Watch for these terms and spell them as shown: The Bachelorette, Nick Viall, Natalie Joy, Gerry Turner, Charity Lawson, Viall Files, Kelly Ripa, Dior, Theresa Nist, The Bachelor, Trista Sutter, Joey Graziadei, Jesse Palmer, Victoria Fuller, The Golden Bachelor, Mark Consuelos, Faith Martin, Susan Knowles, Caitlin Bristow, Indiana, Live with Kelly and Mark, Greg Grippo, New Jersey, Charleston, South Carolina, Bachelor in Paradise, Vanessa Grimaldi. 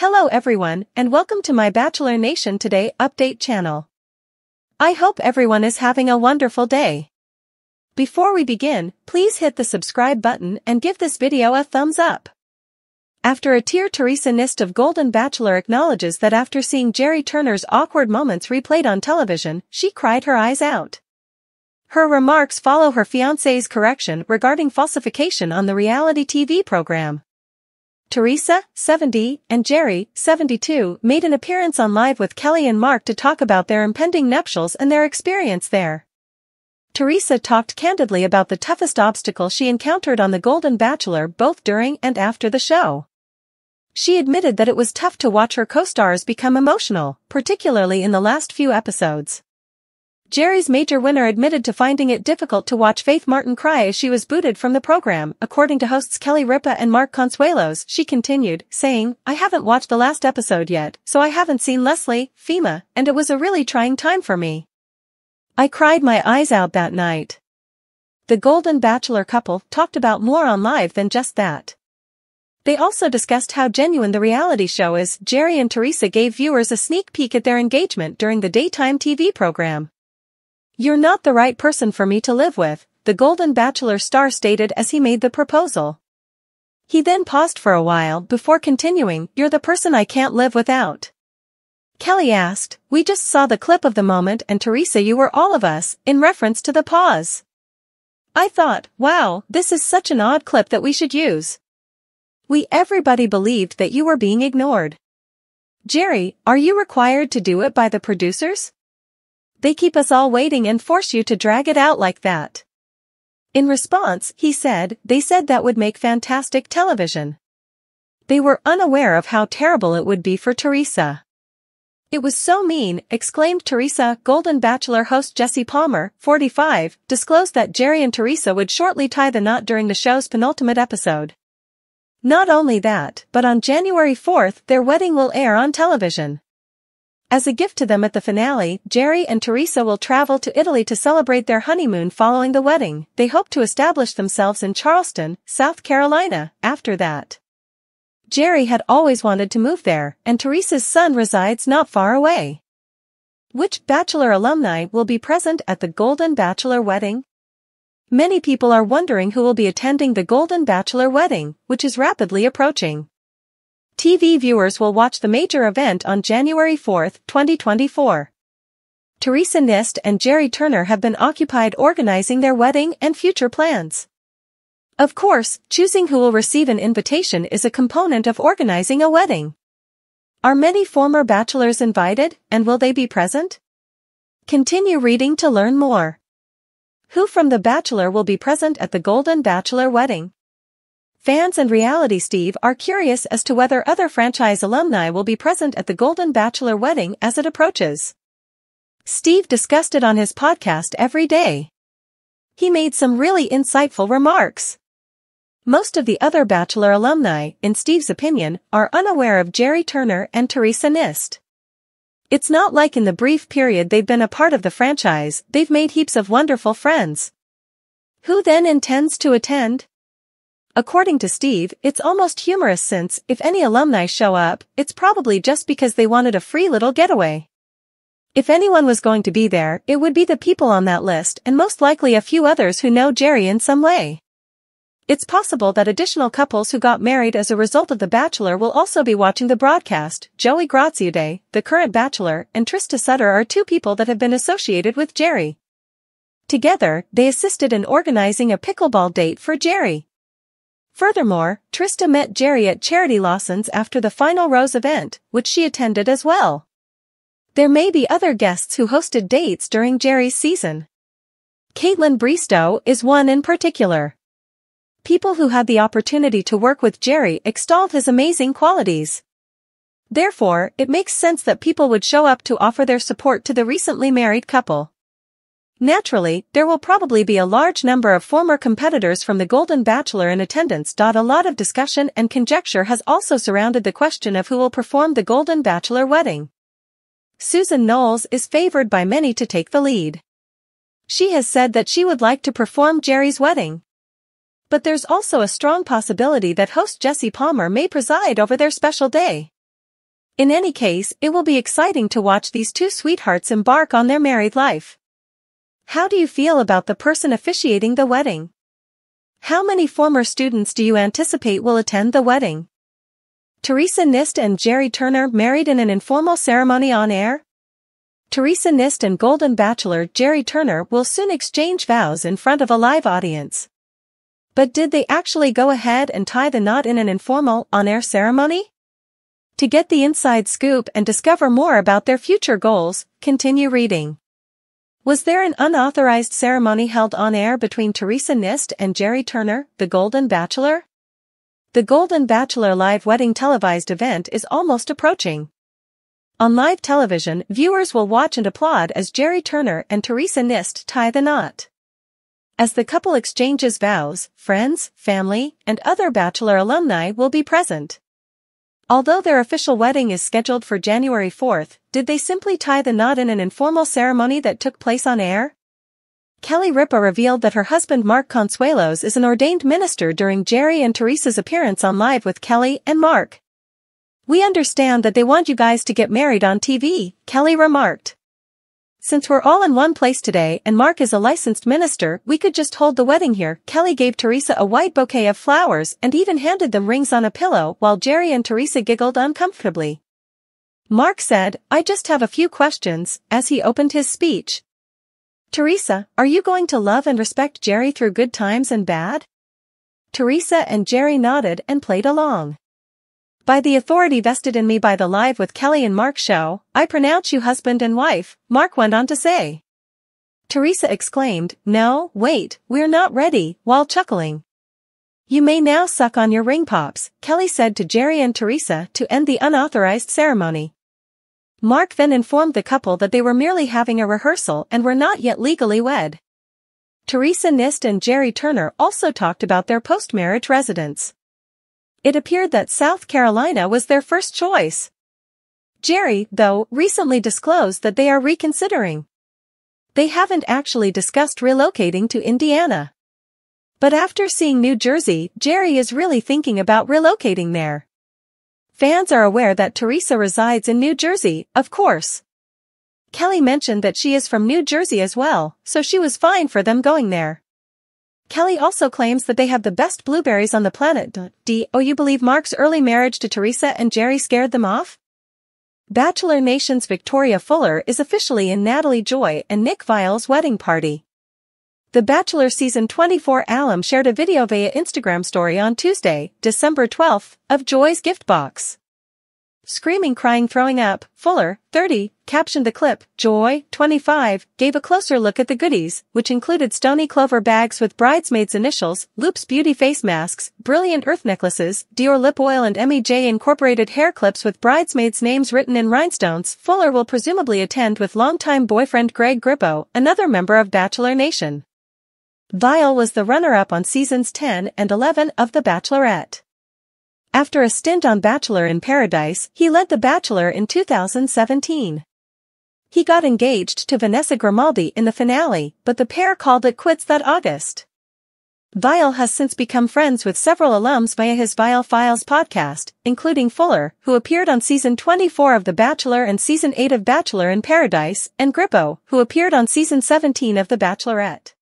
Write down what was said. Hello everyone and welcome to my Bachelor Nation Today update channel. I hope everyone is having a wonderful day. Before we begin, please hit the subscribe button and give this video a thumbs up. After a tear, Theresa Nist of Golden Bachelor acknowledges that after seeing Gerry Turner's awkward moments replayed on television, she cried her eyes out. Her remarks follow her fiancé's correction regarding falsification on the reality TV program. Theresa, 70, and Gerry, 72, made an appearance on Live with Kelly and Mark to talk about their impending nuptials and their experience there. Theresa talked candidly about the toughest obstacle she encountered on The Golden Bachelor both during and after the show. She admitted that it was tough to watch her co-stars become emotional, particularly in the last few episodes. Gerry's major winner admitted to finding it difficult to watch Faith Martin cry as she was booted from the program, according to hosts Kelly Ripa and Mark Consuelos. She continued, saying, "I haven't watched the last episode yet, so I haven't seen Leslie, Fema, and it was a really trying time for me. I cried my eyes out that night." The Golden Bachelor couple talked about more on Live than just that. They also discussed how genuine the reality show is. Gerry and Theresa gave viewers a sneak peek at their engagement during the daytime TV program. "You're not the right person for me to live with," the Golden Bachelor star stated as he made the proposal. He then paused for a while before continuing, "You're the person I can't live without." Kelly asked, "We just saw the clip of the moment and Theresa, you were all of us," in reference to the pause. "I thought, wow, this is such an odd clip that we should use. Everybody believed that you were being ignored. Gerry, are you required to do it by the producers? They keep us all waiting and force you to drag it out like that." In response, he said, "They said that would make fantastic television. They were unaware of how terrible it would be for Theresa." "It was so mean," exclaimed Theresa. Golden Bachelor host Jesse Palmer, 45, disclosed that Gerry and Theresa would shortly tie the knot during the show's penultimate episode. Not only that, but on January 4th, their wedding will air on television. As a gift to them at the finale, Gerry and Theresa will travel to Italy to celebrate their honeymoon following the wedding. They hope to establish themselves in Charleston, South Carolina, after that. Gerry had always wanted to move there, and Theresa's son resides not far away. Which Bachelor alumni will be present at the Golden Bachelor wedding? Many people are wondering who will be attending the Golden Bachelor wedding, which is rapidly approaching. TV viewers will watch the major event on January 4, 2024. Theresa Nist and Gerry Turner have been occupied organizing their wedding and future plans. Of course, choosing who will receive an invitation is a component of organizing a wedding. Are many former bachelors invited, and will they be present? Continue reading to learn more. Who from The Bachelor will be present at the Golden Bachelor wedding? Fans and Reality Steve are curious as to whether other franchise alumni will be present at the Golden Bachelor wedding as it approaches. Steve discussed it on his podcast Every Day. He made some really insightful remarks. Most of the other Bachelor alumni, in Steve's opinion, are unaware of Gerry Turner and Theresa Nist. It's not like in the brief period they've been a part of the franchise, they've made heaps of wonderful friends. Who then intends to attend? According to Steve, it's almost humorous since, if any alumni show up, it's probably just because they wanted a free little getaway. If anyone was going to be there, it would be the people on that list and most likely a few others who know Gerry in some way. It's possible that additional couples who got married as a result of The Bachelor will also be watching the broadcast. Joey Graziadei, the current Bachelor, and Trista Sutter are two people that have been associated with Gerry. Together, they assisted in organizing a pickleball date for Gerry. Furthermore, Trista met Gerry at Charity Lawson's after the Final Rose event, which she attended as well. There may be other guests who hosted dates during Gerry's season. Caitlin Bristow is one in particular. People who had the opportunity to work with Gerry extolled his amazing qualities. Therefore, it makes sense that people would show up to offer their support to the recently married couple. Naturally, there will probably be a large number of former competitors from The Golden Bachelor in attendance. A lot of discussion and conjecture has also surrounded the question of who will perform the Golden Bachelor wedding. Susan Knowles is favored by many to take the lead. She has said that she would like to perform Gerry's wedding. But there's also a strong possibility that host Jesse Palmer may preside over their special day. In any case, it will be exciting to watch these two sweethearts embark on their married life. How do you feel about the person officiating the wedding? How many former students do you anticipate will attend the wedding? Theresa Nist and Gerry Turner married in an informal ceremony on air? Theresa Nist and Golden Bachelor Gerry Turner will soon exchange vows in front of a live audience. But did they actually go ahead and tie the knot in an informal, on-air ceremony? To get the inside scoop and discover more about their future goals, continue reading. Was there an unauthorized ceremony held on air between Theresa Nist and Gerry Turner, The Golden Bachelor? The Golden Bachelor live wedding televised event is almost approaching. On live television, viewers will watch and applaud as Gerry Turner and Theresa Nist tie the knot. As the couple exchanges vows, friends, family, and other Bachelor alumni will be present. Although their official wedding is scheduled for January 4th, did they simply tie the knot in an informal ceremony that took place on air? Kelly Ripa revealed that her husband Mark Consuelos is an ordained minister during Gerry and Theresa's appearance on Live with Kelly and Mark. "We understand that they want you guys to get married on TV," Kelly remarked. "Since we're all in one place today and Mark is a licensed minister, we could just hold the wedding here." Kelly gave Theresa a white bouquet of flowers and even handed them rings on a pillow while Gerry and Theresa giggled uncomfortably. Mark said, "I just have a few questions," as he opened his speech. "Theresa, are you going to love and respect Gerry through good times and bad?" Theresa and Gerry nodded and played along. "By the authority vested in me by the Live with Kelly and Mark show, I pronounce you husband and wife," Mark went on to say. Theresa exclaimed, "No, wait, we're not ready," while chuckling. "You may now suck on your ring pops," Kelly said to Gerry and Theresa to end the unauthorized ceremony. Mark then informed the couple that they were merely having a rehearsal and were not yet legally wed. Theresa Nist and Gerry Turner also talked about their post-marriage residence. It appeared that South Carolina was their first choice. Gerry, though, recently disclosed that they are reconsidering. They haven't actually discussed relocating to Indiana. But after seeing New Jersey, Gerry is really thinking about relocating there. Fans are aware that Theresa resides in New Jersey, of course. Kelly mentioned that she is from New Jersey as well, so she was fine for them going there. Kelly also claims that they have the best blueberries on the planet. Do you believe Mark's early marriage to Theresa and Gerry scared them off? Bachelor Nation's Victoria Fuller is officially in Natalie Joy and Nick Viall's wedding party. The Bachelor Season 24 alum shared a video via Instagram story on Tuesday, December 12, of Joy's gift box. "Screaming, crying, throwing up," Fuller, 30, captioned the clip. Joy, 25, gave a closer look at the goodies, which included stony clover bags with bridesmaids' initials, Loops beauty face masks, brilliant earth necklaces, Dior lip oil and M.E.J. Incorporated hair clips with bridesmaids' names written in rhinestones. Fuller will presumably attend with longtime boyfriend Greg Grippo, another member of Bachelor Nation. Viall was the runner-up on seasons 10 and 11 of The Bachelorette. After a stint on Bachelor in Paradise, he led The Bachelor in 2017. He got engaged to Vanessa Grimaldi in the finale, but the pair called it quits that August. Viall has since become friends with several alums via his Viall Files podcast, including Fuller, who appeared on Season 24 of The Bachelor and Season 8 of Bachelor in Paradise, and Grippo, who appeared on Season 17 of The Bachelorette.